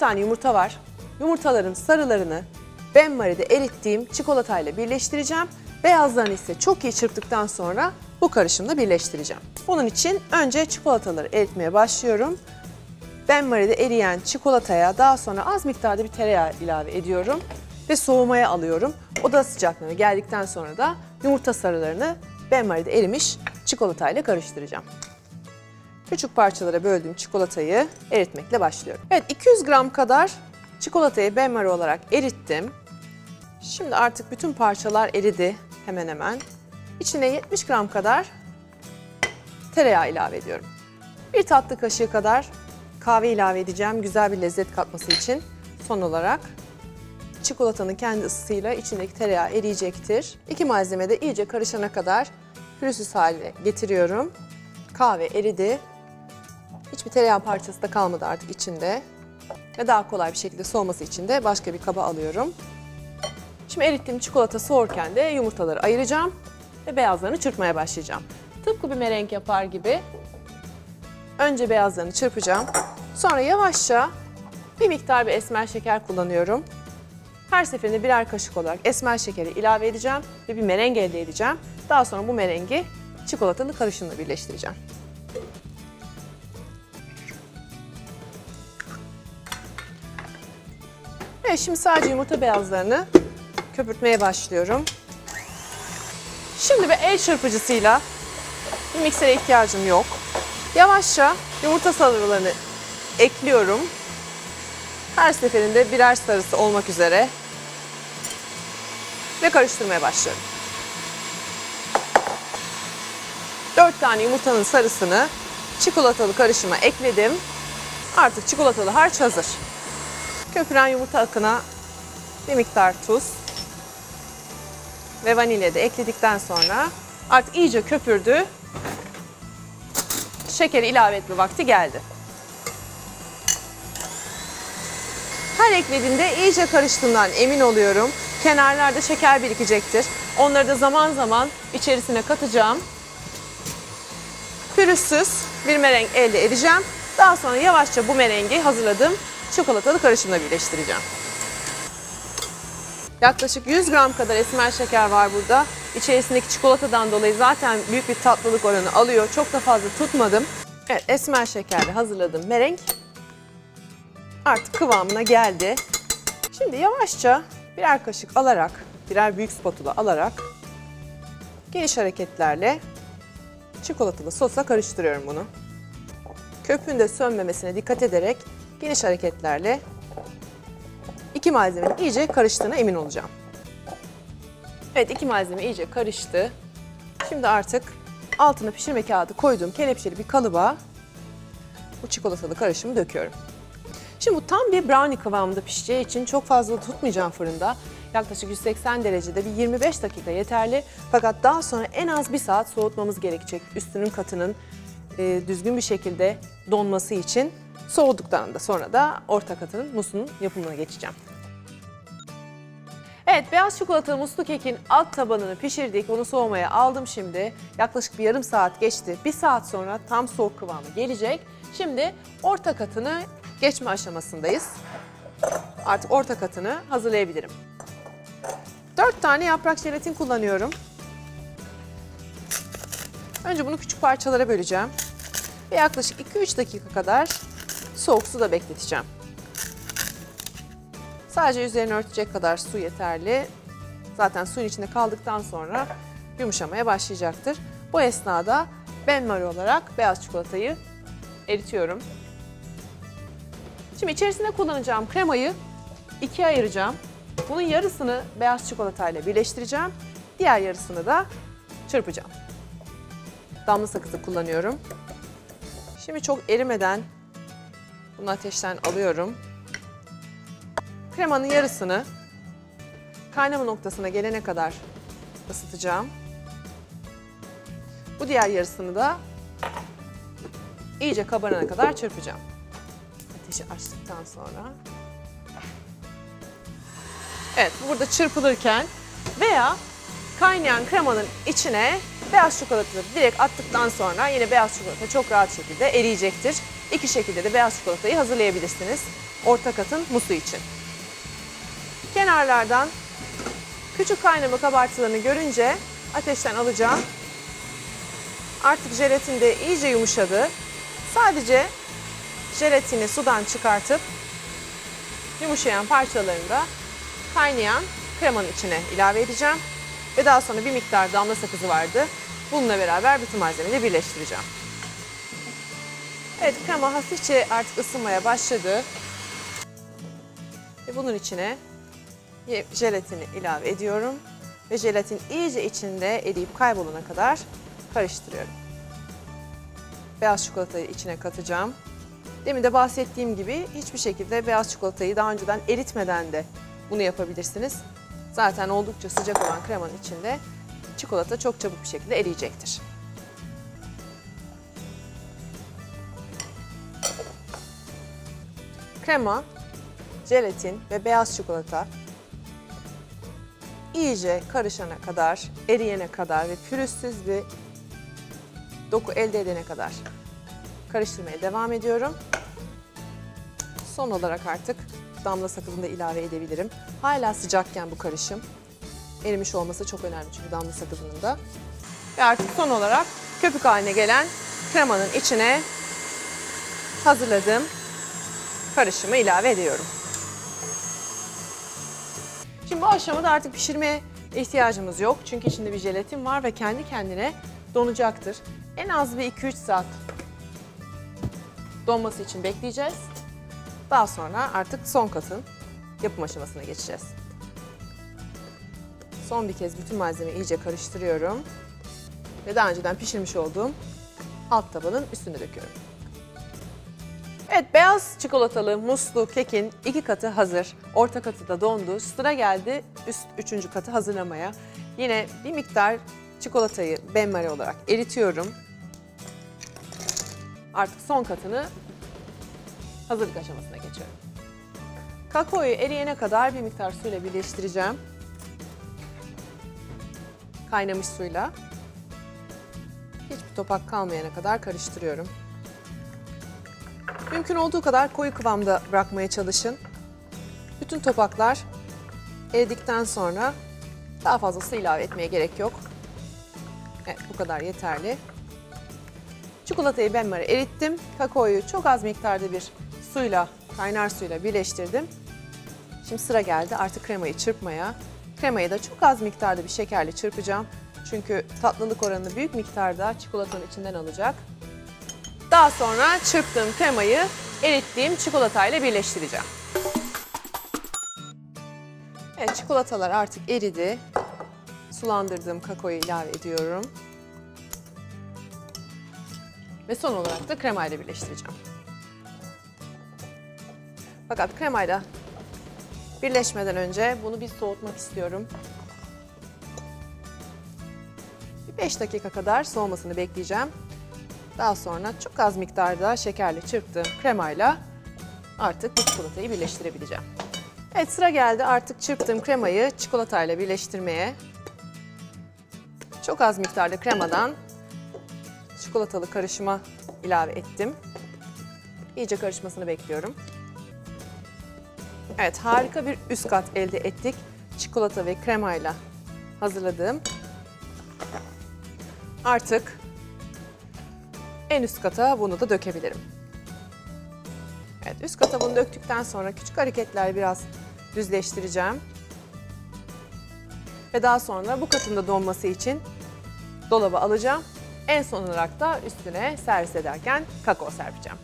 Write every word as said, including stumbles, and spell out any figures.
tane yumurta var. Yumurtaların sarılarını benmari'de erittiğim çikolatayla birleştireceğim. Beyazlarını ise çok iyi çırptıktan sonra bu karışımla birleştireceğim. Bunun için önce çikolataları eritmeye başlıyorum. Benmari'de eriyen çikolataya daha sonra az miktarda bir tereyağı ilave ediyorum ve soğumaya alıyorum. Oda sıcaklığına geldikten sonra da yumurta sarılarını benmari'de erimiş çikolatayla karıştıracağım. Küçük parçalara böldüğüm çikolatayı eritmekle başlıyorum. Evet, iki yüz gram kadar çikolatayı benmari olarak erittim. Şimdi artık bütün parçalar eridi hemen hemen. İçine yetmiş gram kadar tereyağı ilave ediyorum. Bir tatlı kaşığı kadar kahve ilave edeceğim, güzel bir lezzet katması için. Son olarak çikolatanın kendi ısısıyla içindeki tereyağı eriyecektir. İki malzeme de iyice karışana kadar pürüzsüz haline getiriyorum. Kahve eridi. Hiçbir tereyağı parçası da kalmadı artık içinde. Ve daha kolay bir şekilde soğuması için de başka bir kaba alıyorum. Şimdi erittiğim çikolata soğurken de yumurtaları ayıracağım ve beyazlarını çırpmaya başlayacağım. Tıpkı bir merenk yapar gibi önce beyazlarını çırpacağım. Sonra yavaşça bir miktar bir esmer şeker kullanıyorum. Her seferinde birer kaşık olarak esmer şekeri ilave edeceğim ve bir mereng elde edeceğim. Daha sonra bu merengi çikolatalı karışımla birleştireceğim. Evet, şimdi sadece yumurta beyazlarını köpürtmeye başlıyorum. Şimdi bir el çırpıcısıyla, bir miksere ihtiyacım yok. Yavaşça yumurta sarılarını ekliyorum. Her seferinde birer sarısı olmak üzere ve karıştırmaya başlıyorum. dört tane yumurtanın sarısını çikolatalı karışıma ekledim. Artık çikolatalı harç hazır. Köpüren yumurta akına bir miktar tuz ve vanilya da ekledikten sonra artık iyice köpürdü. Şekeri ilave etme vakti geldi. Her eklediğimde iyice karıştığından emin oluyorum. Kenarlarda şeker birikecektir. Onları da zaman zaman içerisine katacağım. Pürüzsüz bir mereng elde edeceğim. Daha sonra yavaşça bu merengi hazırladığım çikolatalı karışımla birleştireceğim. Yaklaşık yüz gram kadar esmer şeker var burada. İçerisindeki çikolatadan dolayı zaten büyük bir tatlılık oranı alıyor. Çok da fazla tutmadım. Evet, esmer şekerle hazırladığım mereng artık kıvamına geldi. Şimdi yavaşça birer kaşık alarak, birer büyük spatula alarak geniş hareketlerle çikolatalı sosla karıştırıyorum bunu. Köpüğün de sönmemesine dikkat ederek geniş hareketlerle iki malzemenin iyice karıştığına emin olacağım. Evet, iki malzeme iyice karıştı. Şimdi artık altına pişirme kağıdı koyduğum kelepçeli bir kalıba bu çikolatalı karışımı döküyorum. Şimdi bu tam bir brownie kıvamında pişeceği için çok fazla tutmayacağım fırında. Yaklaşık yüz seksen derecede bir yirmi beş dakika yeterli. Fakat daha sonra en az bir saat soğutmamız gerekecek. Üstünün katının e, düzgün bir şekilde donması için. Soğuduktan da sonra da orta katının musunun yapımına geçeceğim. Evet, beyaz çikolatalı muslu kekin alt tabanını pişirdik. Onu soğumaya aldım şimdi. Yaklaşık bir yarım saat geçti. Bir saat sonra tam soğuk kıvamı gelecek. Şimdi orta katını geçme aşamasındayız. Artık orta katını hazırlayabilirim. dört tane yaprak jelatin kullanıyorum. Önce bunu küçük parçalara böleceğim. Ve yaklaşık iki üç dakika kadar soğuk suda bekleteceğim. Sadece üzerini örtecek kadar su yeterli. Zaten suyun içinde kaldıktan sonra yumuşamaya başlayacaktır. Bu esnada benmari olarak beyaz çikolatayı eritiyorum. Şimdi içerisinde kullanacağım kremayı ikiye ayıracağım. Bunun yarısını beyaz çikolatayla birleştireceğim. Diğer yarısını da çırpacağım. Damla sakızı kullanıyorum. Şimdi çok erimeden bunu ateşten alıyorum. Kremanın yarısını kaynama noktasına gelene kadar ısıtacağım. Bu diğer yarısını da iyice kabarana kadar çırpacağım. Ateşi açtıktan sonra. Evet, burada çırpılırken veya kaynayan kremanın içine beyaz çikolatayı direkt attıktan sonra yine beyaz çikolata çok rahat şekilde eriyecektir. İki şekilde de beyaz çikolatayı hazırlayabilirsiniz. orta katın musu için. Kenarlardan küçük kaynama kabartılarını görünce ateşten alacağım. Artık jelatin de iyice yumuşadı. Sadece jelatini sudan çıkartıp yumuşayan parçalarını da kaynayan kremanın içine ilave edeceğim. Ve daha sonra bir miktar damla sakızı vardı. Bununla beraber bütün malzemeleri birleştireceğim. Evet, krema hafifçe artık ısınmaya başladı. Ve bunun içine jelatini ilave ediyorum. Ve jelatin iyice içinde eriyip kaybolana kadar karıştırıyorum. Beyaz çikolatayı içine katacağım. Demin de bahsettiğim gibi hiçbir şekilde beyaz çikolatayı daha önceden eritmeden de bunu yapabilirsiniz. Zaten oldukça sıcak olan kremanın içinde çikolata çok çabuk bir şekilde eriyecektir. Krema, jelatin ve beyaz çikolata iyice karışana kadar, eriyene kadar ve pürüzsüz bir doku elde edene kadar karıştırmaya devam ediyorum. Son olarak artık damla sakızını da ilave edebilirim. Hala sıcakken bu karışım. Erimiş olması çok önemli çünkü damla sakızının da. Ve artık son olarak köpük haline gelen kremanın içine hazırladığım karışımı ilave ediyorum. Şimdi bu aşamada artık pişirmeye ihtiyacımız yok. Çünkü içinde bir jelatin var ve kendi kendine donacaktır. En az bir iki üç saat donması için bekleyeceğiz. Daha sonra artık son katın yapım aşamasına geçeceğiz. Son bir kez bütün malzemeyi iyice karıştırıyorum. Ve daha önceden pişirmiş olduğum alt tabanın üstüne döküyorum. Evet, beyaz çikolatalı muslu kekin iki katı hazır. Orta katı da dondu. Sıra geldi üst üçüncü katı hazırlamaya. Yine bir miktar çikolatayı benmari olarak eritiyorum. Artık son katını hazırlık aşamasına geçiyorum. Kakaoyu eriyene kadar bir miktar suyla birleştireceğim. Kaynamış suyla. Hiçbir topak kalmayana kadar karıştırıyorum. Mümkün olduğu kadar koyu kıvamda bırakmaya çalışın. Bütün topaklar eridikten sonra daha fazla su ilave etmeye gerek yok. Evet, bu kadar yeterli. Çikolatayı benmari erittim. Kakaoyu çok az miktarda bir suyla, kaynar suyla birleştirdim. Şimdi sıra geldi artık kremayı çırpmaya. Kremayı da çok az miktarda bir şekerle çırpacağım. Çünkü tatlılık oranını büyük miktarda çikolatanın içinden alacak. Daha sonra çırptığım kremayı erittiğim çikolatayla birleştireceğim. Evet, çikolatalar artık eridi. Sulandırdığım kakaoyu ilave ediyorum. Ve son olarak da kremayla birleştireceğim. Fakat kremayla birleşmeden önce bunu bir soğutmak istiyorum. beş dakika kadar soğumasını bekleyeceğim. Daha sonra çok az miktarda şekerle çırptığım kremayla artık bu çikolatayı birleştirebileceğim. Evet, sıra geldi artık çırptığım kremayı çikolatayla birleştirmeye. Çok az miktarda kremadan çikolatalı karışıma ilave ettim. İyice karışmasını bekliyorum. Evet, harika bir üst kat elde ettik. Çikolata ve kremayla hazırladığım. Artık en üst kata bunu da dökebilirim. Evet, üst kata bunu döktükten sonra küçük hareketler biraz düzleştireceğim. Ve daha sonra bu katın da donması için dolaba alacağım. En son olarak da üstüne servis ederken kakao serpeceğim.